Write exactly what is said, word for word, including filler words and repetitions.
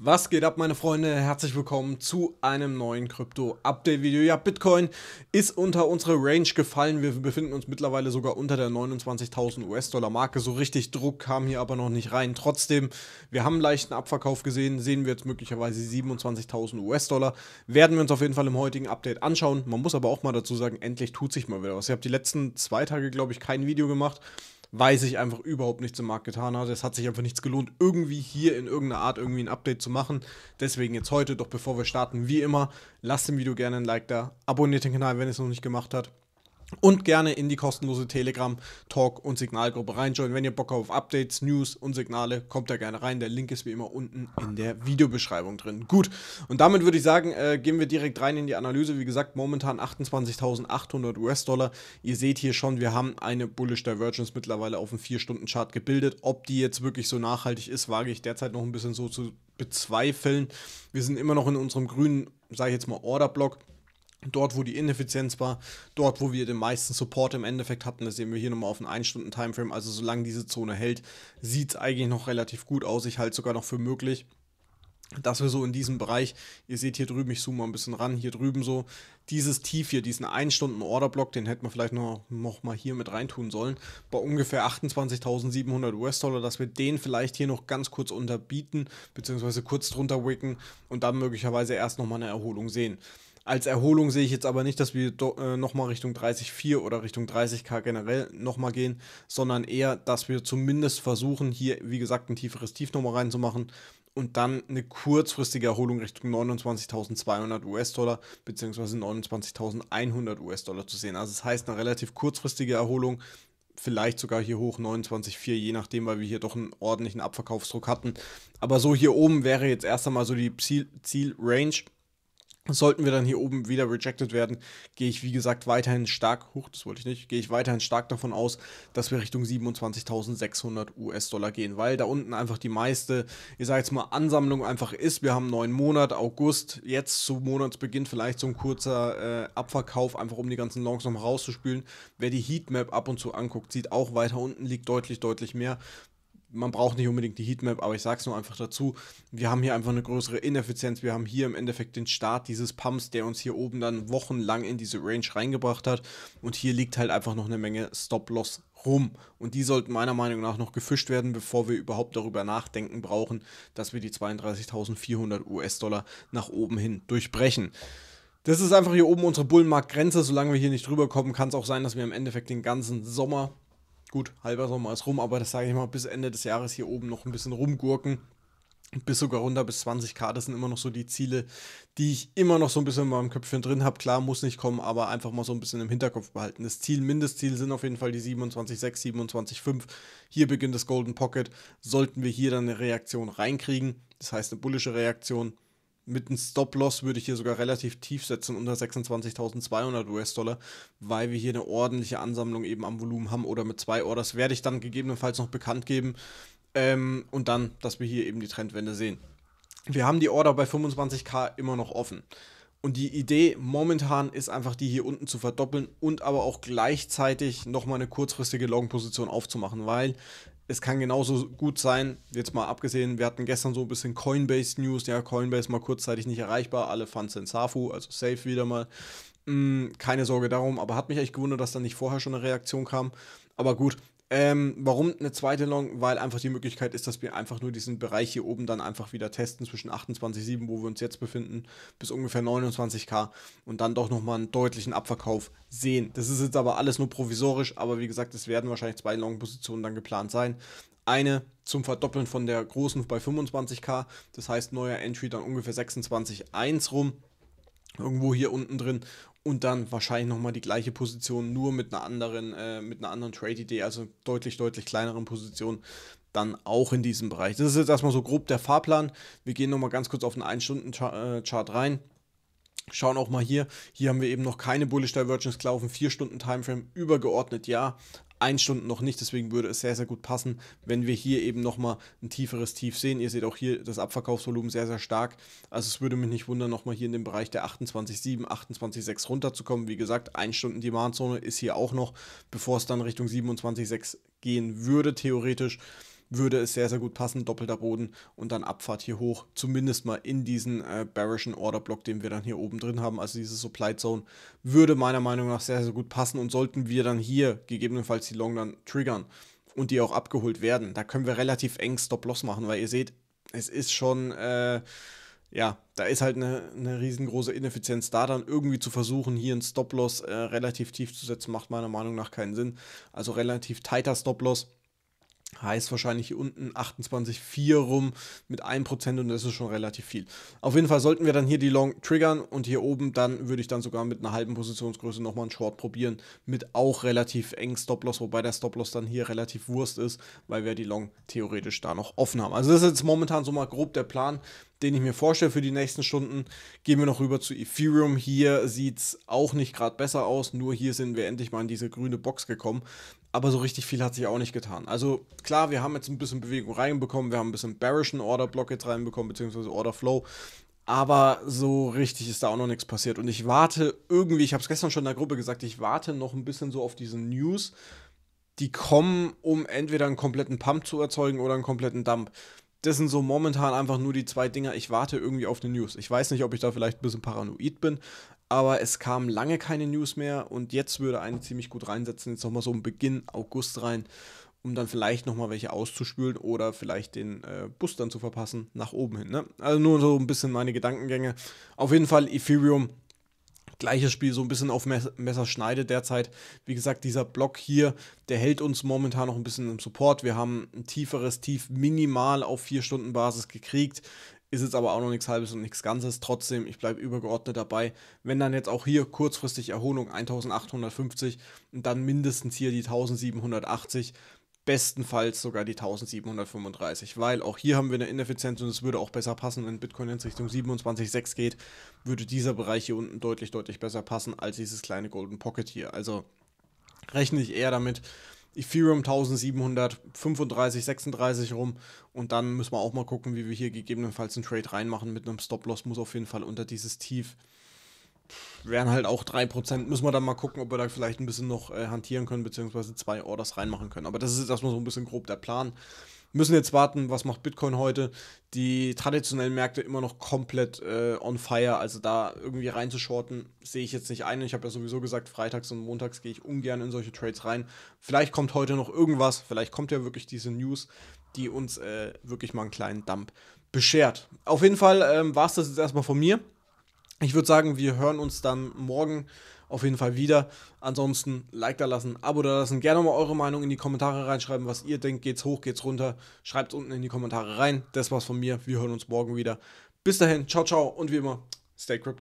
Was geht ab, meine Freunde? Herzlich willkommen zu einem neuen Krypto-Update-Video. Ja, Bitcoin ist unter unsere Range gefallen. Wir befinden uns mittlerweile sogar unter der neunundzwanzigtausend U S-Dollar Marke. So richtig Druck kam hier aber noch nicht rein. Trotzdem, wir haben einen leichten Abverkauf gesehen. Sehen wir jetzt möglicherweise siebenundzwanzigtausend U S-Dollar. Werden wir uns auf jeden Fall im heutigen Update anschauen. Man muss aber auch mal dazu sagen, endlich tut sich mal wieder was. Ich habe die letzten zwei Tage, glaube ich, kein Video gemacht, weil sich einfach überhaupt nichts im Markt getan hat. Es hat sich einfach nichts gelohnt, irgendwie hier in irgendeiner Art irgendwie ein Update zu machen. Deswegen jetzt heute, doch bevor wir starten, wie immer, lasst dem Video gerne ein Like da, abonniert den Kanal, wenn ihr es noch nicht gemacht habt. Und gerne in die kostenlose Telegram, Talk und Signalgruppe reinjoinen. Wenn ihr Bock habt auf Updates, News und Signale, kommt da gerne rein. Der Link ist wie immer unten in der Videobeschreibung drin. Gut, und damit würde ich sagen, äh, gehen wir direkt rein in die Analyse. Wie gesagt, momentan achtundzwanzigtausendachthundert U S-Dollar. Ihr seht hier schon, wir haben eine Bullish Divergence mittlerweile auf dem vier-Stunden-Chart gebildet. Ob die jetzt wirklich so nachhaltig ist, wage ich derzeit noch ein bisschen so zu bezweifeln. Wir sind immer noch in unserem grünen, sage ich jetzt mal, Orderblock. Dort, wo die Ineffizienz war, dort, wo wir den meisten Support im Endeffekt hatten, das sehen wir hier nochmal auf einen ein-Stunden-Timeframe. Also solange diese Zone hält, sieht es eigentlich noch relativ gut aus. Ich halte es sogar noch für möglich, dass wir so in diesem Bereich, ihr seht hier drüben, ich zoome mal ein bisschen ran, hier drüben so, dieses Tief hier, diesen ein-Stunden-Orderblock, den hätten wir vielleicht noch, noch mal hier mit reintun sollen, bei ungefähr achtundzwanzigtausendsiebenhundert U S-Dollar, dass wir den vielleicht hier noch ganz kurz unterbieten, beziehungsweise kurz drunter wicken und dann möglicherweise erst nochmal eine Erholung sehen. Als Erholung sehe ich jetzt aber nicht, dass wir äh, nochmal Richtung dreißig Komma vier oder Richtung dreißig K generell nochmal gehen, sondern eher, dass wir zumindest versuchen, hier, wie gesagt, ein tieferes Tief nochmal reinzumachen und dann eine kurzfristige Erholung Richtung neunundzwanzigtausendzweihundert U S-Dollar bzw. neunundzwanzigtausendeinhundert U S-Dollar zu sehen. Also das heißt, eine relativ kurzfristige Erholung, vielleicht sogar hier hoch neunundzwanzig Komma vier, je nachdem, weil wir hier doch einen ordentlichen Abverkaufsdruck hatten. Aber so hier oben wäre jetzt erst einmal so die Ziel-Range. Sollten wir dann hier oben wieder rejected werden, gehe ich wie gesagt weiterhin stark, huch, das wollte ich nicht, gehe ich weiterhin stark davon aus, dass wir Richtung siebenundzwanzigtausendsechshundert U S-Dollar gehen, weil da unten einfach die meiste, ich sage jetzt mal, Ansammlung einfach ist. Wir haben einen neuen Monat, August, jetzt zu Monatsbeginn vielleicht so ein kurzer äh, Abverkauf, einfach um die ganzen Longs nochmal rauszuspülen. Wer die Heatmap ab und zu anguckt, sieht auch, weiter unten liegt deutlich, deutlich mehr. Man braucht nicht unbedingt die Heatmap, aber ich sage es nur einfach dazu, wir haben hier einfach eine größere Ineffizienz, wir haben hier im Endeffekt den Start dieses Pumps, der uns hier oben dann wochenlang in diese Range reingebracht hat und hier liegt halt einfach noch eine Menge Stop-Loss rum und die sollten meiner Meinung nach noch gefischt werden, bevor wir überhaupt darüber nachdenken brauchen, dass wir die zweiunddreißigtausendvierhundert U S-Dollar nach oben hin durchbrechen. Das ist einfach hier oben unsere Bullenmarktgrenze, solange wir hier nicht drüber kommen, kann es auch sein, dass wir im Endeffekt den ganzen Sommer, gut, halber Sommer ist rum, aber das sage ich mal, bis Ende des Jahres hier oben noch ein bisschen rumgurken. Bis sogar runter, bis zwanzig K, das sind immer noch so die Ziele, die ich immer noch so ein bisschen in meinem Köpfchen drin habe. Klar, muss nicht kommen, aber einfach mal so ein bisschen im Hinterkopf behalten. Das Ziel, Mindestziel sind auf jeden Fall die siebenundzwanzig Komma sechs, siebenundzwanzig Komma fünf. Hier beginnt das Golden Pocket. Sollten wir hier dann eine Reaktion reinkriegen, das heißt eine bullische Reaktion, mit einem Stop-Loss würde ich hier sogar relativ tief setzen, unter sechsundzwanzigtausendzweihundert U S-Dollar, weil wir hier eine ordentliche Ansammlung eben am Volumen haben oder mit zwei Orders. Werde ich dann gegebenenfalls noch bekannt geben ähm, und dann, dass wir hier eben die Trendwende sehen. Wir haben die Order bei fünfundzwanzig K immer noch offen. Und die Idee momentan ist einfach, die hier unten zu verdoppeln und aber auch gleichzeitig nochmal eine kurzfristige Long-Position aufzumachen, weil es kann genauso gut sein, jetzt mal abgesehen, wir hatten gestern so ein bisschen Coinbase-News, ja, Coinbase mal kurzzeitig nicht erreichbar, alle Funds in Safu, also safe wieder mal, hm, keine Sorge darum, aber hat mich echt gewundert, dass da nicht vorher schon eine Reaktion kam, aber gut. Ähm, warum eine zweite Long? Weil einfach die Möglichkeit ist, dass wir einfach nur diesen Bereich hier oben dann einfach wieder testen, zwischen achtundzwanzig Komma sieben, wo wir uns jetzt befinden, bis ungefähr neunundzwanzig K und dann doch nochmal einen deutlichen Abverkauf sehen. Das ist jetzt aber alles nur provisorisch, aber wie gesagt, es werden wahrscheinlich zwei Long-Positionen dann geplant sein. Eine zum Verdoppeln von der großen bei fünfundzwanzig K, das heißt neuer Entry dann ungefähr sechsundzwanzig Komma eins rum, irgendwo hier unten drin. Und dann wahrscheinlich nochmal die gleiche Position, nur mit einer anderen, äh, mit einer anderen Trade-Idee, also deutlich, deutlich kleineren Position, dann auch in diesem Bereich. Das ist jetzt erstmal so grob der Fahrplan. Wir gehen nochmal ganz kurz auf den ein-Stunden-Chart rein. Schauen auch mal hier. Hier haben wir eben noch keine Bullish Divergence gelaufen. vier-Stunden-Timeframe übergeordnet, ja. ein Stunden noch nicht, deswegen würde es sehr, sehr gut passen, wenn wir hier eben nochmal ein tieferes Tief sehen. Ihr seht auch hier das Abverkaufsvolumen sehr, sehr stark. Also es würde mich nicht wundern, nochmal hier in den Bereich der achtundzwanzig Komma sieben, achtundzwanzig Komma sechs runterzukommen. Wie gesagt, ein Stunden Demandzone ist hier auch noch, bevor es dann Richtung siebenundzwanzig Komma sechs gehen würde, theoretisch. würde es sehr, sehr gut passen. Doppelter Boden und dann Abfahrt hier hoch, zumindest mal in diesen äh, bearischen Orderblock, den wir dann hier oben drin haben. Also diese Supply Zone würde meiner Meinung nach sehr, sehr gut passen, und sollten wir dann hier gegebenenfalls die Long dann triggern und die auch abgeholt werden, da können wir relativ eng Stop-Loss machen, weil ihr seht, es ist schon... Äh, ja, da ist halt eine, eine riesengroße Ineffizienz da, dann irgendwie zu versuchen, hier einen Stop-Loss äh, relativ tief zu setzen, macht meiner Meinung nach keinen Sinn. Also relativ tighter Stop-Loss heißt wahrscheinlich hier unten achtundzwanzig Komma vier rum mit ein Prozent, und das ist schon relativ viel. Auf jeden Fall sollten wir dann hier die Long triggern, und hier oben dann würde ich dann sogar mit einer halben Positionsgröße nochmal einen Short probieren mit auch relativ eng Stop-Loss, wobei der Stop-Loss dann hier relativ Wurst ist, weil wir die Long theoretisch da noch offen haben. Also das ist jetzt momentan so mal grob der Plan, den ich mir vorstelle für die nächsten Stunden. Gehen wir noch rüber zu Ethereum. Hier sieht es auch nicht gerade besser aus, nur hier sind wir endlich mal in diese grüne Box gekommen. Aber so richtig viel hat sich auch nicht getan. Also klar, wir haben jetzt ein bisschen Bewegung reinbekommen, wir haben ein bisschen bearischen Orderblock jetzt reinbekommen, beziehungsweise Orderflow. Aber so richtig ist da auch noch nichts passiert. Und ich warte irgendwie, ich habe es gestern schon in der Gruppe gesagt, ich warte noch ein bisschen so auf diese News, die kommen, um entweder einen kompletten Pump zu erzeugen oder einen kompletten Dump. Das sind so momentan einfach nur die zwei Dinger. Ich warte irgendwie auf eine News. Ich weiß nicht, ob ich da vielleicht ein bisschen paranoid bin, aber es kamen lange keine News mehr, und jetzt würde eine ziemlich gut reinsetzen. Jetzt nochmal so im Beginn August rein, um dann vielleicht nochmal welche auszuspülen oder vielleicht den äh, Bus dann zu verpassen nach oben hin. Ne? Also nur so ein bisschen meine Gedankengänge. Auf jeden Fall Ethereum. Gleiches Spiel, so ein bisschen auf Messerschneide derzeit. Wie gesagt, dieser Block hier, der hält uns momentan noch ein bisschen im Support. Wir haben ein tieferes Tief minimal auf vier Stunden Basis gekriegt. Ist jetzt aber auch noch nichts Halbes und nichts Ganzes. Trotzdem, ich bleibe übergeordnet dabei. Wenn dann jetzt auch hier kurzfristig Erholung eintausendachthundertfünfzig und dann mindestens hier die siebzehnhundertachtzig, bestenfalls sogar die siebzehnhundertfünfunddreißig, weil auch hier haben wir eine Ineffizienz, und es würde auch besser passen, wenn Bitcoin jetzt Richtung siebenundzwanzig Komma sechs geht, würde dieser Bereich hier unten deutlich, deutlich besser passen als dieses kleine Golden Pocket hier. Also rechne ich eher damit, Ethereum siebzehnhundertfünfunddreißig, sechsunddreißig rum, und dann müssen wir auch mal gucken, wie wir hier gegebenenfalls einen Trade reinmachen mit einem Stop-Loss, muss auf jeden Fall unter dieses Tief. Wären halt auch drei Prozent, müssen wir dann mal gucken, ob wir da vielleicht ein bisschen noch äh, hantieren können, beziehungsweise zwei Orders reinmachen können. Aber das ist jetzt erstmal so ein bisschen grob der Plan. Müssen jetzt warten, was macht Bitcoin heute? Die traditionellen Märkte immer noch komplett äh, on fire, also da irgendwie reinzuschorten, sehe ich jetzt nicht ein. Ich habe ja sowieso gesagt, freitags und montags gehe ich ungern in solche Trades rein. Vielleicht kommt heute noch irgendwas, vielleicht kommt ja wirklich diese News, die uns äh, wirklich mal einen kleinen Dump beschert. Auf jeden Fall ähm, war es das jetzt erstmal von mir. Ich würde sagen, wir hören uns dann morgen auf jeden Fall wieder. Ansonsten Like da lassen, Abo da lassen, gerne mal eure Meinung in die Kommentare reinschreiben, was ihr denkt, geht's hoch, geht's runter. Schreibt unten in die Kommentare rein. Das war's von mir. Wir hören uns morgen wieder. Bis dahin, ciao, ciao, und wie immer, stay crypto.